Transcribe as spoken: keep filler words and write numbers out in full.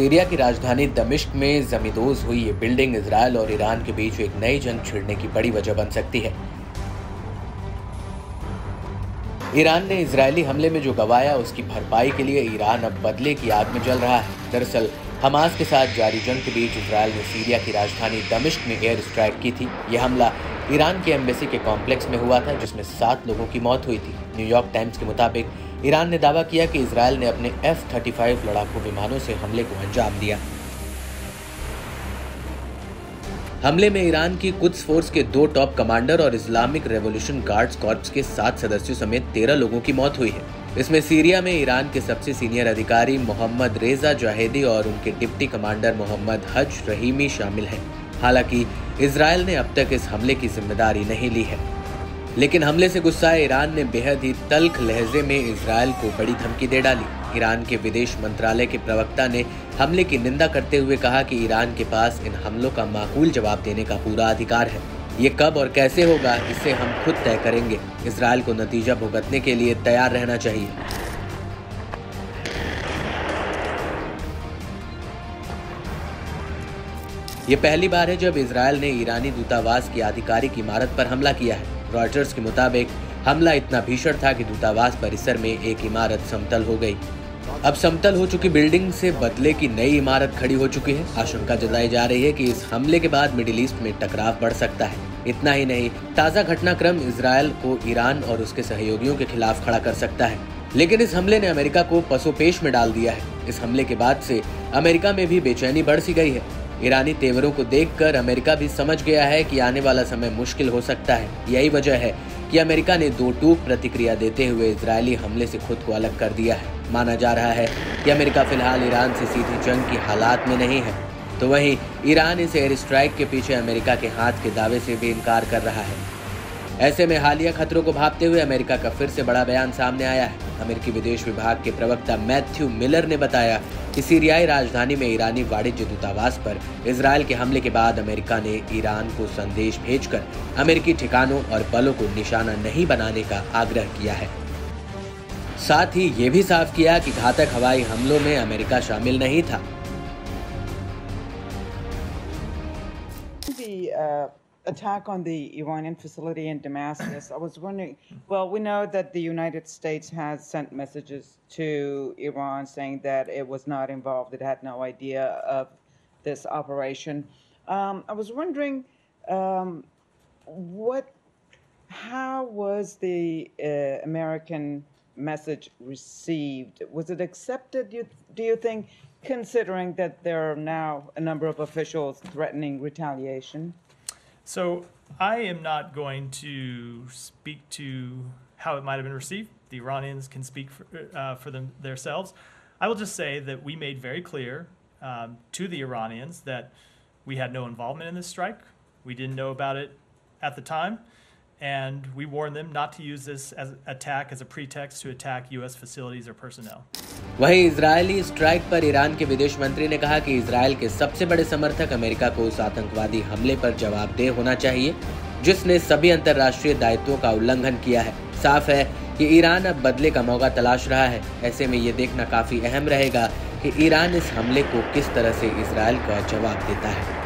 Syria की राजधानी दमिश्क में जमींदोज हुई ये बिल्डिंग इजरायल और ईरान के बीच एक नई जंग छिड़ने की बड़ी वजह बन सकती है। ईरान ने इजरायली हमले में जो गवाया उसकी भरपाई के लिए ईरान अब बदले की आग में जल रहा है। दरअसल हमास के साथ जारी जंग के बीच इजरायल ने सीरिया की राजधानी दमिश्क में एयर स्ट्राइक की थी। यह हमला ईरान के एम्बेसी के कॉम्प्लेक्स में हुआ था, जिसमें सात लोगों की मौत हुई थी। न्यूयॉर्क टाइम्स के मुताबिक ईरान ने दावा किया कि इजरायल ने अपने एफ थर्टी फाइव लड़ाकू विमानों से हमले को अंजाम दिया। हमले में ईरान की कुद्स फोर्स के दो टॉप कमांडर और इस्लामिक रेवोल्यूशन गार्ड्स कॉर्प्स के सात सदस्यों समेत तेरह लोगों की मौत हुई है। इसमें सीरिया में ईरान के सबसे सीनियर अधिकारी मोहम्मद रेजा जाहेदी और उनके डिप्टी कमांडर मोहम्मद हज रहीमी शामिल हैं। हालांकि इजरायल ने अब तक इस हमले की जिम्मेदारी नहीं ली है, लेकिन हमले से गुस्साए ईरान ने बेहद ही तल्ख लहजे में इजरायल को बड़ी धमकी दे डाली। ईरान के विदेश मंत्रालय के प्रवक्ता ने हमले की निंदा करते हुए कहा कि ईरान के पास इन हमलों का माकूल जवाब देने का पूरा अधिकार है। ये कब और कैसे होगा, इसे हम खुद तय करेंगे। इजरायल को नतीजा भुगतने के लिए तैयार रहना चाहिए। ये पहली बार है जब इजरायल ने ईरानी दूतावास की आधिकारिक इमारत पर हमला किया है। रॉयटर्स के मुताबिक हमला इतना भीषण था कि दूतावास परिसर में एक इमारत समतल हो गई। अब समतल हो चुकी बिल्डिंग से बदले की नई इमारत खड़ी हो चुकी है। आशंका जताई जा रही है कि इस हमले के बाद मिडिल ईस्ट में टकराव बढ़ सकता है। इतना ही नहीं, ताज़ा घटनाक्रम इजरायल को ईरान और उसके सहयोगियों के खिलाफ खड़ा कर सकता है। लेकिन इस हमले ने अमेरिका को पसोपेश में डाल दिया है। इस हमले के बाद से अमेरिका में भी बेचैनी बढ़ सी गई है। ईरानी तेवरों को देखकर अमेरिका भी समझ गया है कि आने वाला समय मुश्किल हो सकता है। यही वजह है कि अमेरिका ने दो टूक प्रतिक्रिया देते हुए इजरायली हमले से खुद को अलग कर दिया है। माना जा रहा है कि अमेरिका फिलहाल ईरान से सीधी जंग की हालात में नहीं है, तो वहीं ईरान इस एयर स्ट्राइक के पीछे अमेरिका के हाथ के दावे से भी इनकार कर रहा है। ऐसे में हालिया खतरों को भांपते हुए अमेरिका का फिर से बड़ा बयान सामने आया है। अमेरिकी विदेश विभाग के प्रवक्ता मैथ्यू मिलर ने बताया कि सीरियाई राजधानी में ईरानी वाणिज्य दूतावास पर इजरायल के हमले के बाद अमेरिका ने ईरान को संदेश भेजकर अमेरिकी ठिकानों और बलों को निशाना नहीं बनाने का आग्रह किया है। साथ ही ये भी साफ किया कि घातक हवाई हमलों में अमेरिका शामिल नहीं था। Attack on the Iranian facility in Damascus. I was wondering, well, we know that the United States has sent messages to Iran saying that it was not involved, it had no idea of this operation. Um, I was wondering um, what, how was the uh, American message received? Was it accepted, do you, do you think, considering that there are now a number of officials threatening retaliation? So I am not going to speak to how it might have been received. The Iranians can speak for, uh, for them, themselves. I will just say that we made very clear um, to the Iranians that we had no involvement in this strike. We didn't know about it at the time. And we warned them not to use this as attack as a pretext to attack U S facilities or personnel. वहीं Israeli strike पर Iran के विदेश मंत्री ने कहा कि Israel के सबसे बड़े समर्थक अमेरिका को उस आतंकवादी हमले पर जवाबदेह होना चाहिए जिसने सभी अंतर्राष्ट्रीय दायित्वों का उल्लंघन किया है। साफ है कि ईरान अब बदले का मौका तलाश रहा है। ऐसे में ये देखना काफ़ी अहम रहेगा कि ईरान इस हमले को किस तरह से इजरायल का जवाब देता है।